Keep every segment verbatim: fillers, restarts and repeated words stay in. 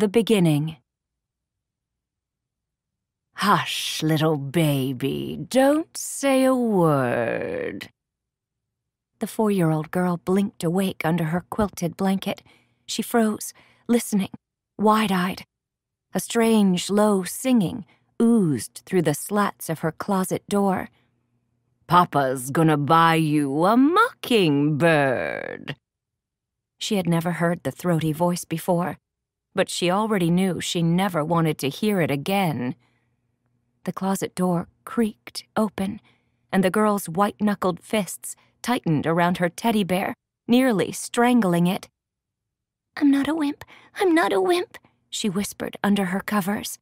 The beginning. Hush, little baby, don't say a word. The four-year-old girl blinked awake under her quilted blanket. She froze, listening, wide-eyed. A strange, low singing oozed through the slats of her closet door. Papa's gonna buy you a mockingbird. She had never heard the throaty voice before, but she already knew she never wanted to hear it again. The closet door creaked open, and the girl's white-knuckled fists tightened around her teddy bear, nearly strangling it. I'm not a wimp, I'm not a wimp, she whispered under her covers.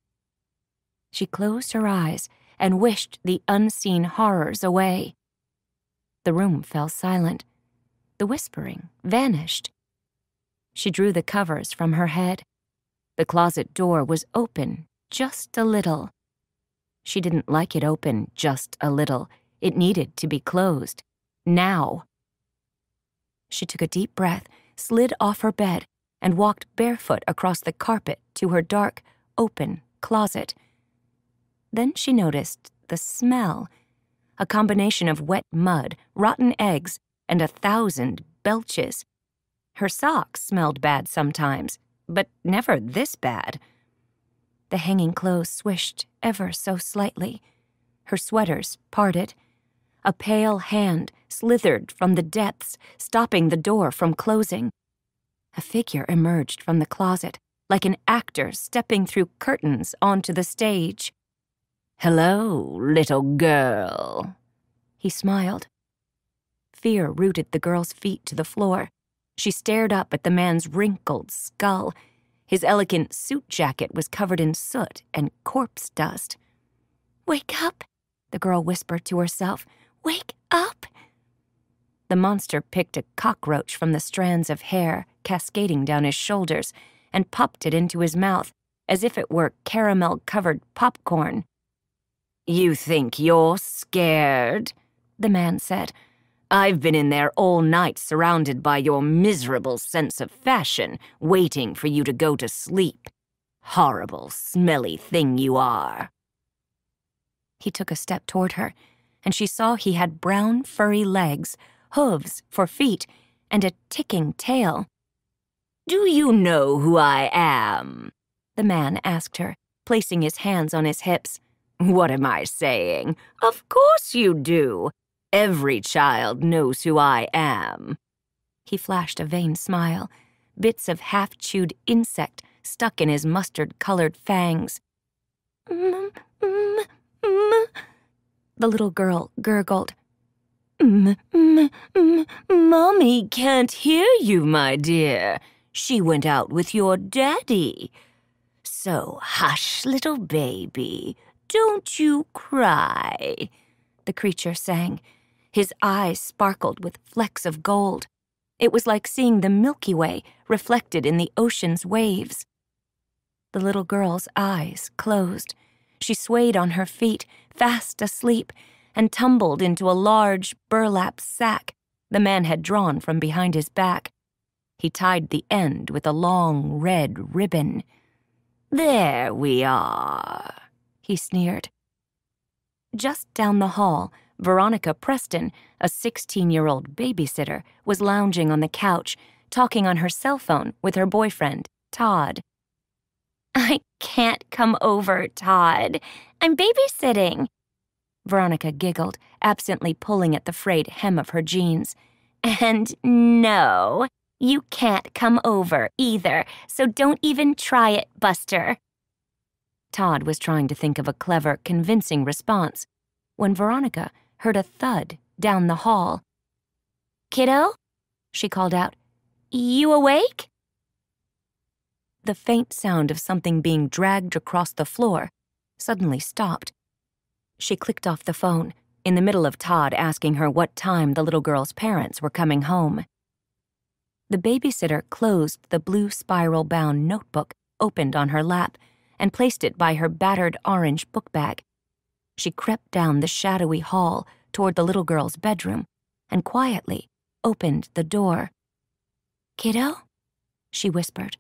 She closed her eyes and wished the unseen horrors away. The room fell silent. The whispering vanished. She drew the covers from her head. The closet door was open just a little. She didn't like it open just a little. It needed to be closed. Now. She took a deep breath, slid off her bed, and walked barefoot across the carpet to her dark, open closet. Then she noticed the smell, a combination of wet mud, rotten eggs, and a thousand belches. Her socks smelled bad sometimes, but never this bad. The hanging clothes swished ever so slightly. Her sweaters parted. A pale hand slithered from the depths, stopping the door from closing. A figure emerged from the closet, like an actor stepping through curtains onto the stage. Hello, little girl, he smiled. Fear rooted the girl's feet to the floor. She stared up at the man's wrinkled skull. His elegant suit jacket was covered in soot and corpse dust. Wake up, the girl whispered to herself. Wake up. The monster picked a cockroach from the strands of hair cascading down his shoulders and popped it into his mouth as if it were caramel-covered popcorn. You think you're scared, the man said. I've been in there all night surrounded by your miserable sense of fashion, waiting for you to go to sleep. Horrible, smelly thing you are. He took a step toward her, and she saw he had brown, furry legs, hooves for feet, and a ticking tail. Do you know who I am? The man asked her, placing his hands on his hips. What am I saying? Of course you do. Every child knows who I am. He flashed a vain smile, bits of half-chewed insect stuck in his mustard-colored fangs. Mm, mm, mm. The little girl gurgled. Mm, mm, mm. Mommy can't hear you, my dear. She went out with your daddy. So hush, little baby. Don't you cry, the creature sang. His eyes sparkled with flecks of gold. It was like seeing the Milky Way reflected in the ocean's waves. The little girl's eyes closed. She swayed on her feet, fast asleep, and tumbled into a large burlap sack the man had drawn from behind his back. He tied the end with a long red ribbon. There we are, he sneered. Just down the hall, Veronica Preston, a sixteen-year-old babysitter, was lounging on the couch, talking on her cell phone with her boyfriend, Todd. I can't come over, Todd. I'm babysitting. Veronica giggled, absently pulling at the frayed hem of her jeans. And no, you can't come over either, so don't even try it, Buster. Todd was trying to think of a clever, convincing response when Veronica heard a thud down the hall. Kiddo, she called out, you awake? The faint sound of something being dragged across the floor suddenly stopped. She clicked off the phone in the middle of Todd asking her what time the little girl's parents were coming home. The babysitter closed the blue spiral-bound notebook opened on her lap and placed it by her battered orange book bag. She crept down the shadowy hall toward the little girl's bedroom and quietly opened the door. Kiddo? She whispered.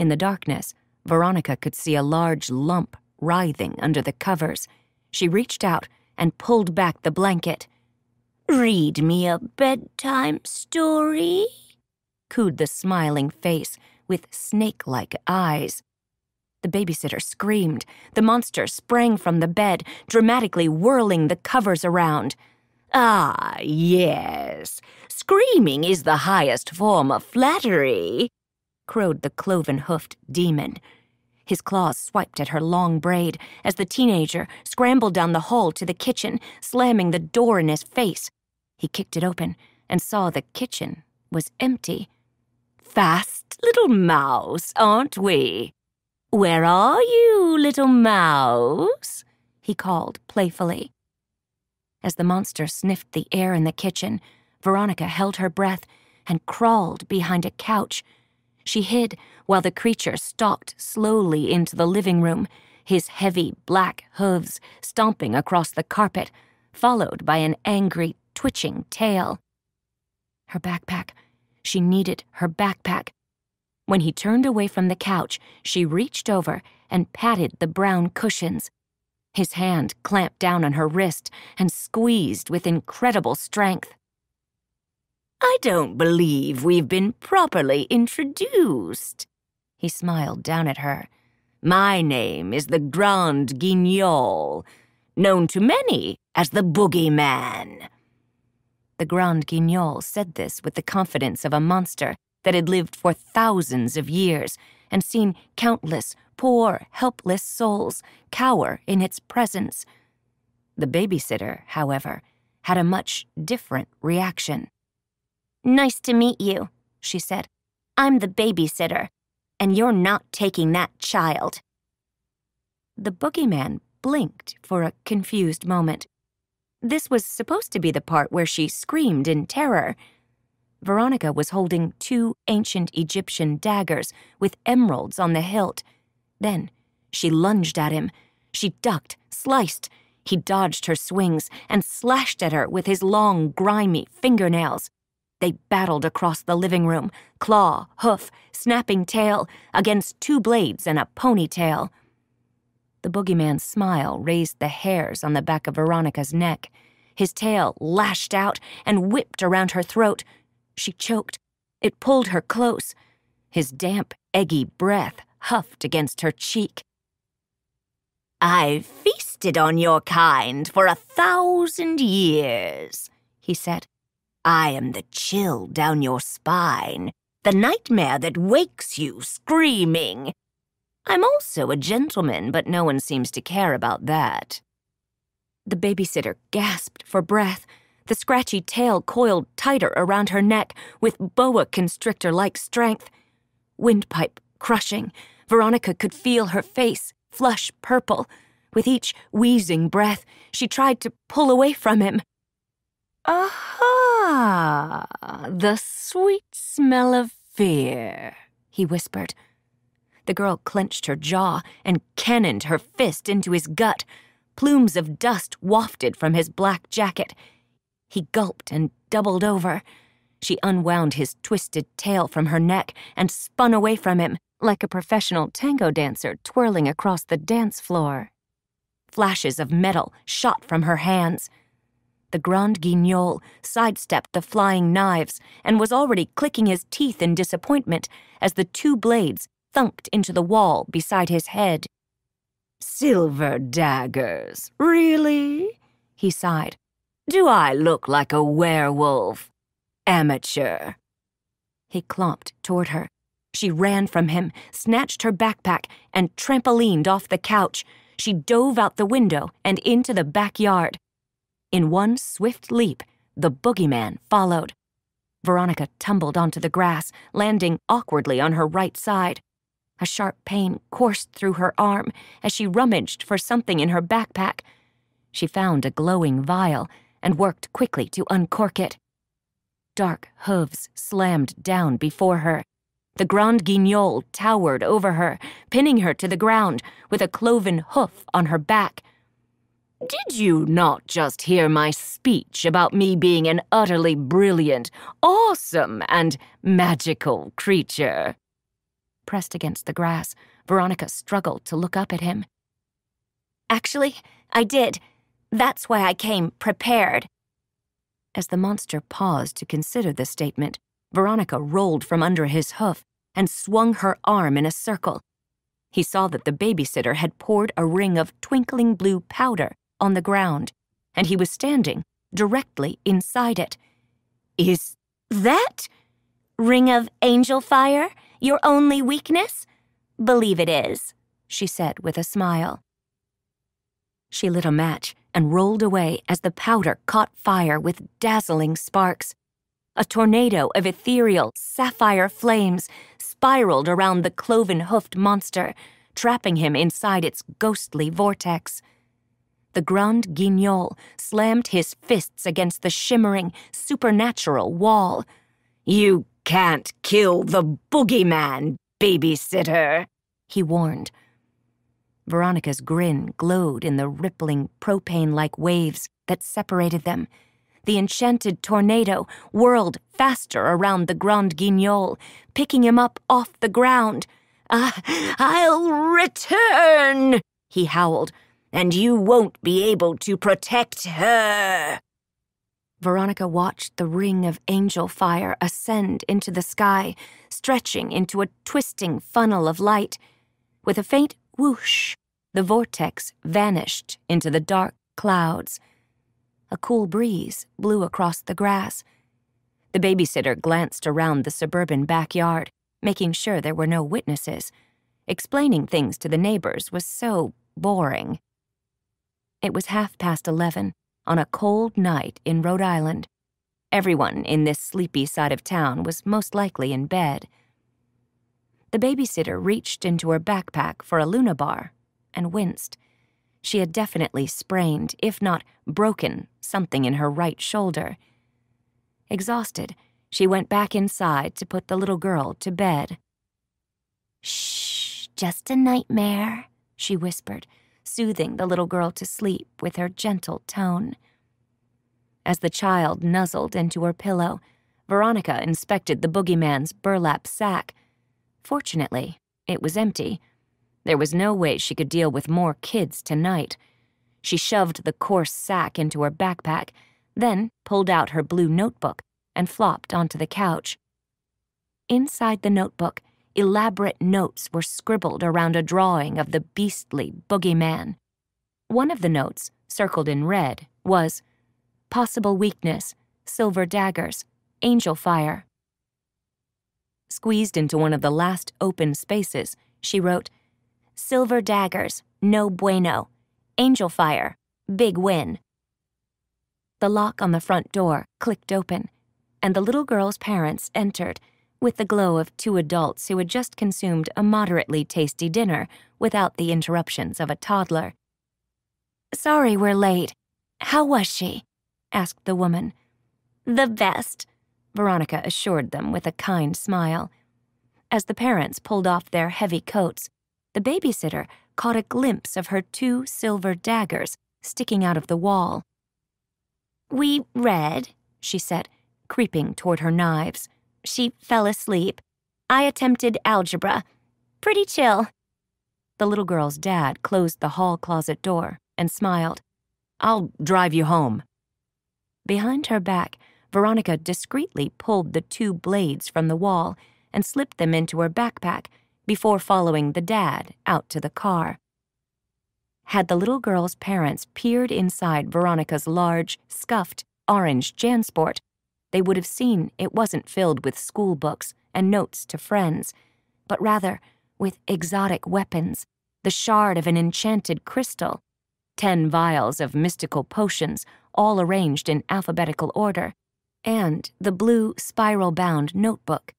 In the darkness, Veronica could see a large lump writhing under the covers. She reached out and pulled back the blanket. "Read me a bedtime story," cooed the smiling face with snake-like eyes. The babysitter screamed. The monster sprang from the bed, dramatically whirling the covers around. "Ah, yes. Screaming is the highest form of flattery," crowed the cloven-hoofed demon. His claws swiped at her long braid as the teenager scrambled down the hall to the kitchen, slamming the door in his face. He kicked it open and saw the kitchen was empty. "Fast, little mouse, aren't we? Where are you, little mouse?" he called playfully. As the monster sniffed the air in the kitchen, Veronica held her breath and crawled behind a couch. She hid while the creature stalked slowly into the living room, his heavy black hooves stomping across the carpet, followed by an angry, twitching tail. Her backpack. She needed her backpack. When he turned away from the couch, she reached over and patted the brown cushions. His hand clamped down on her wrist and squeezed with incredible strength. "I don't believe we've been properly introduced," he smiled down at her. "My name is the Grand Guignol, known to many as the Boogeyman." The Grand Guignol said this with the confidence of a monster that had lived for thousands of years and seen countless poor, helpless souls cower in its presence. The babysitter, however, had a much different reaction. "Nice to meet you," she said. "I'm the babysitter, and you're not taking that child." The boogeyman blinked for a confused moment. This was supposed to be the part where she screamed in terror. Veronica was holding two ancient Egyptian daggers with emeralds on the hilt. Then she lunged at him. She ducked, sliced. He dodged her swings and slashed at her with his long, grimy fingernails. They battled across the living room, claw, hoof, snapping tail, against two blades and a ponytail. The boogeyman's smile raised the hairs on the back of Veronica's neck. His tail lashed out and whipped around her throat. She choked. It pulled her close. His damp, eggy breath huffed against her cheek. "I've feasted on your kind for a thousand years," he said. "I am the chill down your spine, the nightmare that wakes you screaming. I'm also a gentleman, but no one seems to care about that." The babysitter gasped for breath. The scratchy tail coiled tighter around her neck with boa constrictor-like strength. Windpipe crushing, Veronica could feel her face flush purple. With each wheezing breath, she tried to pull away from him. "Aha! The sweet smell of fear," he whispered. The girl clenched her jaw and cannoned her fist into his gut. Plumes of dust wafted from his black jacket. He gulped and doubled over. She unwound his twisted tail from her neck and spun away from him like a professional tango dancer twirling across the dance floor. Flashes of metal shot from her hands. The Grand Guignol sidestepped the flying knives and was already clicking his teeth in disappointment as the two blades thunked into the wall beside his head. "Silver daggers, really?" he sighed. "Do I look like a werewolf? Amateur." He clomped toward her. She ran from him, snatched her backpack, and trampolined off the couch. She dove out the window and into the backyard. In one swift leap, the boogeyman followed. Veronica tumbled onto the grass, landing awkwardly on her right side. A sharp pain coursed through her arm as she rummaged for something in her backpack. She found a glowing vial and worked quickly to uncork it. Dark hooves slammed down before her. The Grand Guignol towered over her, pinning her to the ground with a cloven hoof on her back. "Did you not just hear my speech about me being an utterly brilliant, awesome, and magical creature?" pressed against the grass, Veronica struggled to look up at him. Actually, I did. That's why I came prepared. As the monster paused to consider the statement, Veronica rolled from under his hoof and swung her arm in a circle. He saw that the babysitter had poured a ring of twinkling blue powder on the ground, and he was standing directly inside it. Is that ring of angel fire your only weakness? Believe it is, she said with a smile. She lit a match and rolled away as the powder caught fire with dazzling sparks. A tornado of ethereal sapphire flames spiraled around the cloven-hoofed monster, trapping him inside its ghostly vortex. The Grand Guignol slammed his fists against the shimmering, supernatural wall. You can't kill the boogeyman, babysitter, he warned. Veronica's grin glowed in the rippling propane-like waves that separated them. The enchanted tornado whirled faster around the Grand Guignol, picking him up off the ground. Ah, I'll return, he howled, and you won't be able to protect her. Veronica watched the ring of angel fire ascend into the sky, stretching into a twisting funnel of light. With a faint whoosh, the vortex vanished into the dark clouds. A cool breeze blew across the grass. The babysitter glanced around the suburban backyard, making sure there were no witnesses. Explaining things to the neighbors was so boring. It was half past eleven on a cold night in Rhode Island. Everyone in this sleepy side of town was most likely in bed. The babysitter reached into her backpack for a Luna bar and winced. She had definitely sprained, if not broken, something in her right shoulder. Exhausted, she went back inside to put the little girl to bed. Shh, just a nightmare, she whispered, soothing the little girl to sleep with her gentle tone. As the child nuzzled into her pillow, Veronica inspected the boogeyman's burlap sack. Fortunately, it was empty. There was no way she could deal with more kids tonight. She shoved the coarse sack into her backpack, then pulled out her blue notebook and flopped onto the couch. Inside the notebook, elaborate notes were scribbled around a drawing of the beastly boogeyman. One of the notes, circled in red, was possible weakness, silver daggers, angel fire. Squeezed into one of the last open spaces, she wrote, silver daggers, no bueno. Angel fire, big win. The lock on the front door clicked open, and the little girl's parents entered with the glow of two adults who had just consumed a moderately tasty dinner without the interruptions of a toddler. Sorry we're late. How was she? Asked the woman. The best, Veronica assured them with a kind smile. As the parents pulled off their heavy coats, the babysitter caught a glimpse of her two silver daggers sticking out of the wall. We read, she said, creeping toward her knives. She fell asleep. I attempted algebra. Pretty chill. The little girl's dad closed the hall closet door and smiled. I'll drive you home. Behind her back, Veronica discreetly pulled the two blades from the wall and slipped them into her backpack, before following the dad out to the car. Had the little girl's parents peered inside Veronica's large, scuffed, orange Jansport, they would have seen it wasn't filled with school books and notes to friends, but rather with exotic weapons, the shard of an enchanted crystal, ten vials of mystical potions all arranged in alphabetical order, and the blue spiral-bound notebook.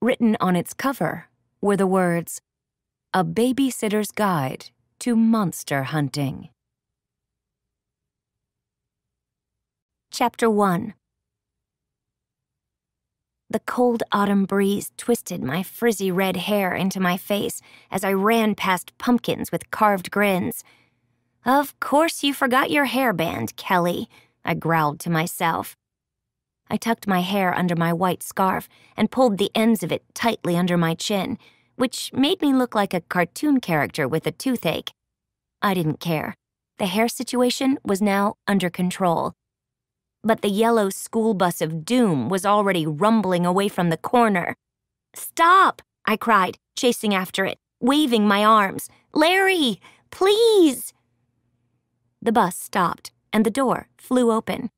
Written on its cover were the words, A Babysitter's Guide to Monster Hunting. Chapter one. The cold autumn breeze twisted my frizzy red hair into my face as I ran past pumpkins with carved grins. Of course you forgot your hairband, Kelly, I growled to myself. I tucked my hair under my white scarf and pulled the ends of it tightly under my chin, which made me look like a cartoon character with a toothache. I didn't care. The hair situation was now under control. But the yellow school bus of doom was already rumbling away from the corner. "Stop!" I cried, chasing after it, waving my arms. "Larry, please!" The bus stopped, and the door flew open.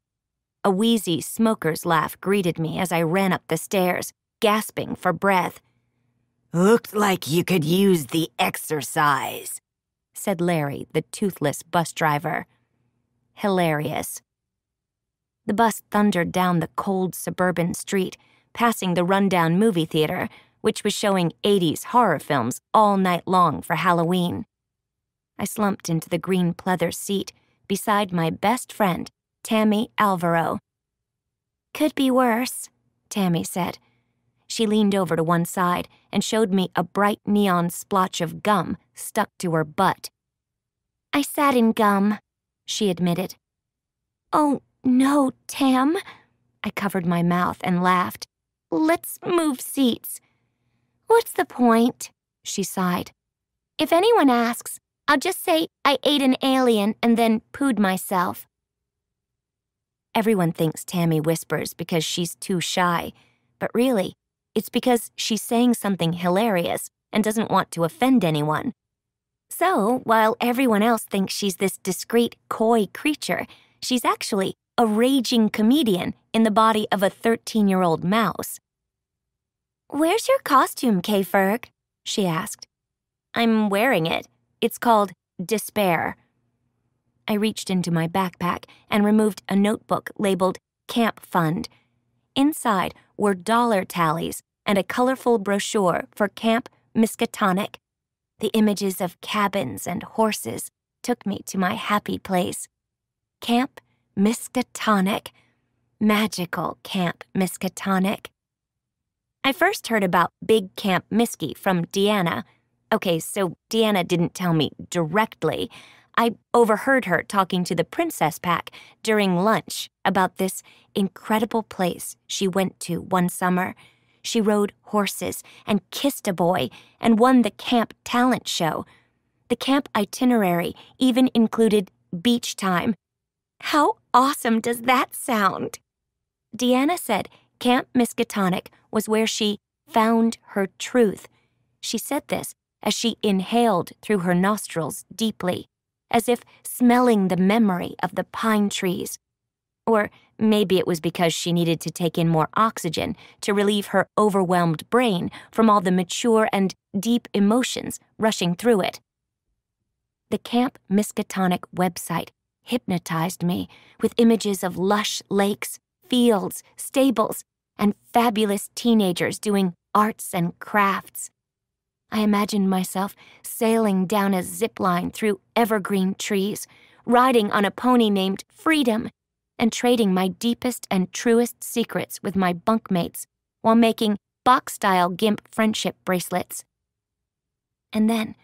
A wheezy smoker's laugh greeted me as I ran up the stairs, gasping for breath. "Looked like you could use the exercise," said Larry, the toothless bus driver. Hilarious. The bus thundered down the cold suburban street, passing the rundown movie theater, which was showing eighties horror films all night long for Halloween. I slumped into the green pleather seat beside my best friend, Tammy Alvaro. "Could be worse," Tammy said. She leaned over to one side and showed me a bright neon splotch of gum stuck to her butt. "I sat in gum," she admitted. "Oh, no, Tam." I covered my mouth and laughed. "Let's move seats." "What's the point?" she sighed. "If anyone asks, I'll just say I ate an alien and then pooed myself." Everyone thinks Tammy whispers because she's too shy, but really, it's because she's saying something hilarious and doesn't want to offend anyone. So, while everyone else thinks she's this discreet, coy creature, she's actually a raging comedian in the body of a thirteen-year-old mouse. "Where's your costume, K-Ferg?" she asked. "I'm wearing it. It's called Despair." I reached into my backpack and removed a notebook labeled Camp Fund. Inside were dollar tallies and a colorful brochure for Camp Miskatonic. The images of cabins and horses took me to my happy place. Camp Miskatonic. Magical Camp Miskatonic. I first heard about Big Camp Miskey from Deanna. Okay, so Deanna didn't tell me directly. I overheard her talking to the Princess Pack during lunch about this incredible place she went to one summer. She rode horses and kissed a boy and won the camp talent show. The camp itinerary even included beach time. How awesome does that sound? Deanna said Camp Miskatonic was where she found her truth. She said this as she inhaled through her nostrils deeply, as if smelling the memory of the pine trees. Or maybe it was because she needed to take in more oxygen to relieve her overwhelmed brain from all the mature and deep emotions rushing through it. The Camp Miskatonic website hypnotized me with images of lush lakes, fields, stables, and fabulous teenagers doing arts and crafts. I imagined myself sailing down a zip line through evergreen trees, riding on a pony named Freedom, and trading my deepest and truest secrets with my bunkmates while making box-style gimp friendship bracelets. And then,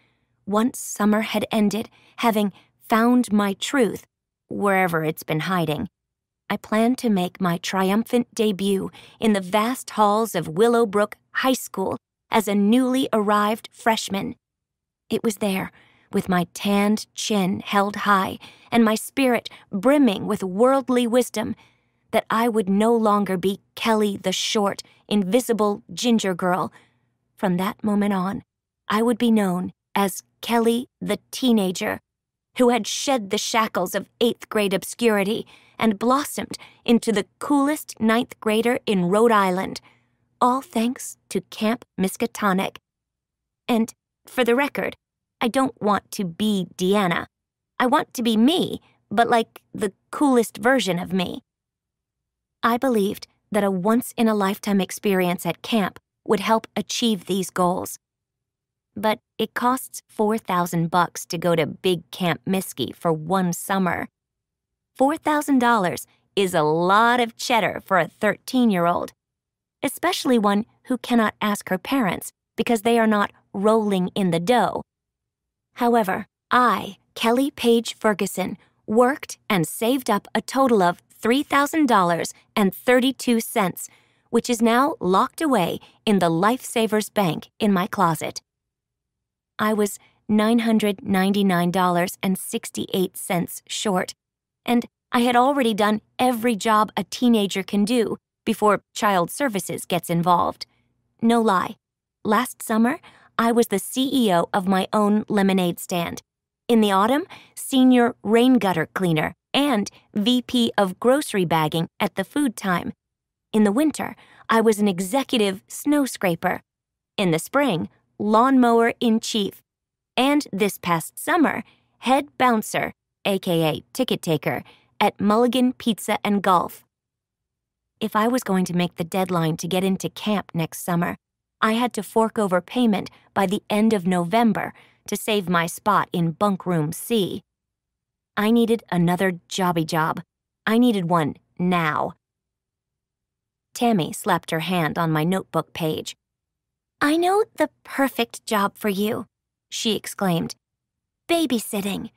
once summer had ended, having found my truth, wherever it's been hiding, I planned to make my triumphant debut in the vast halls of Willowbrook High School as a newly arrived freshman. It was there, with my tanned chin held high and my spirit brimming with worldly wisdom, that I would no longer be Kelly the short, invisible ginger girl. From that moment on, I would be known as Kelly the teenager, who had shed the shackles of eighth grade obscurity and blossomed into the coolest ninth grader in Rhode Island, all thanks to Camp Miskatonic. And, for the record, I don't want to be Deanna. I want to be me, but like the coolest version of me. I believed that a once-in-a-lifetime experience at camp would help achieve these goals. But it costs four thousand bucks to go to Big Camp Miskey for one summer. four thousand dollars is a lot of cheddar for a thirteen-year-old. Especially one who cannot ask her parents because they are not rolling in the dough. However, I, Kelly Page Ferguson, worked and saved up a total of three thousand dollars and thirty-two cents, which is now locked away in the Lifesavers Bank in my closet. I was nine hundred ninety-nine dollars and sixty-eight cents short, and I had already done every job a teenager can do before Child Services gets involved. No lie, last summer, I was the C E O of my own lemonade stand. In the autumn, senior rain gutter cleaner and V P of grocery bagging at the Food Time. In the winter, I was an executive snow scraper. In the spring, lawnmower in chief. And this past summer, head bouncer, aka ticket taker, at Mulligan Pizza and Golf. If I was going to make the deadline to get into camp next summer, I had to fork over payment by the end of November to save my spot in bunk room C. I needed another jobby job. I needed one now. Tammy slapped her hand on my notebook page. "I know the perfect job for you," she exclaimed. "Babysitting."